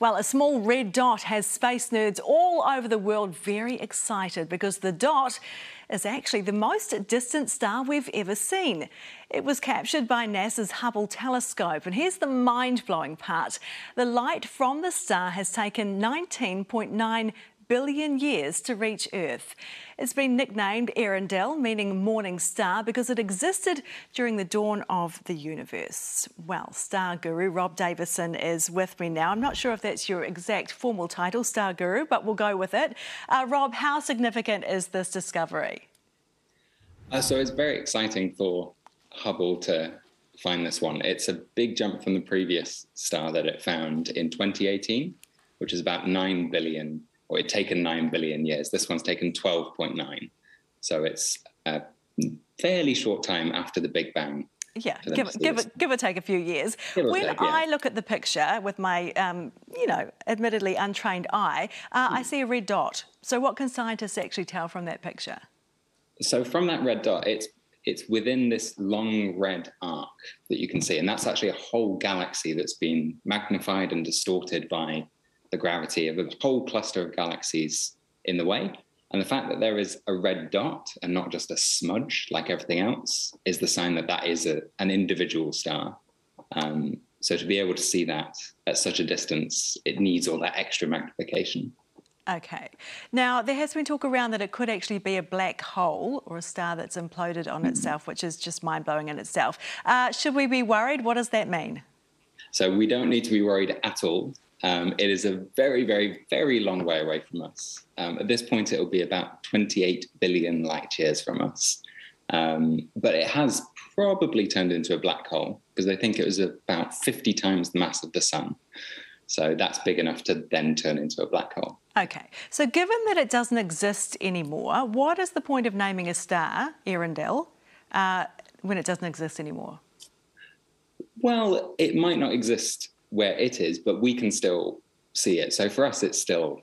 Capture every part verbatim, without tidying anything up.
Well, a small red dot has space nerds all over the world very excited because the dot is actually the most distant star we've ever seen. It was captured by NASA's Hubble telescope, and here's the mind-blowing part. The light from the star has taken nineteen point nine billion years to reach Earth. It's been nicknamed Earendel, meaning morning star, because it existed during the dawn of the universe. Well, star guru Rob Davison is with me now. I'm not sure if that's your exact formal title, star guru, but we'll go with it. Uh, Rob, how significant is this discovery? Uh, so it's very exciting for Hubble to find this one. It's a big jump from the previous star that it found in twenty eighteen, which is about nine billion. Or it'd taken nine billion years. This one's taken twelve point nine. So it's a fairly short time after the Big Bang. Yeah, give, it, give, it, give or take a few years. Give when take, yeah. I look at the picture with my, um, you know, admittedly untrained eye, uh, hmm. I see a red dot. So what can scientists actually tell from that picture? So from that red dot, it's, it's within this long red arc that you can see. And that's actually a whole galaxy that's been magnified and distorted by the gravity of a whole cluster of galaxies in the way. And the fact that there is a red dot and not just a smudge like everything else is the sign that that is a, an individual star. Um, so to be able to see that at such a distance, it needs all that extra magnification. Okay. Now, there has been talk around that it could actually be a black hole or a star that's imploded on mm-hmm. itself, which is just mind-blowing in itself. Uh, should we be worried? What does that mean? So we don't need to be worried at all. Um, it is a very, very, very long way away from us. Um, at this point, it will be about twenty-eight billion light years from us. Um, but it has probably turned into a black hole because they think it was about fifty times the mass of the sun. So that's big enough to then turn into a black hole. OK. So given that it doesn't exist anymore, what is the point of naming a star, Earendel, uh, when it doesn't exist anymore? Well, it might not exist where it is, but we can still see it. So for us, it's still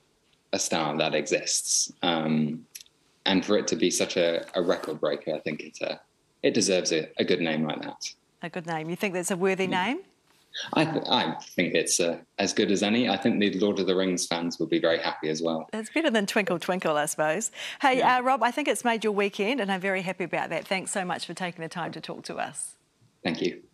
a star that exists. Um, and for it to be such a, a record breaker, I think it's a, it deserves a, a good name like that. A good name. You think that's a worthy yeah. name? I, th I think it's uh, as good as any. I think the Lord of the Rings fans will be very happy as well. It's better than Twinkle Twinkle, I suppose. Hey, yeah. uh, Rob, I think it's made your weekend, and I'm very happy about that. Thanks so much for taking the time to talk to us. Thank you.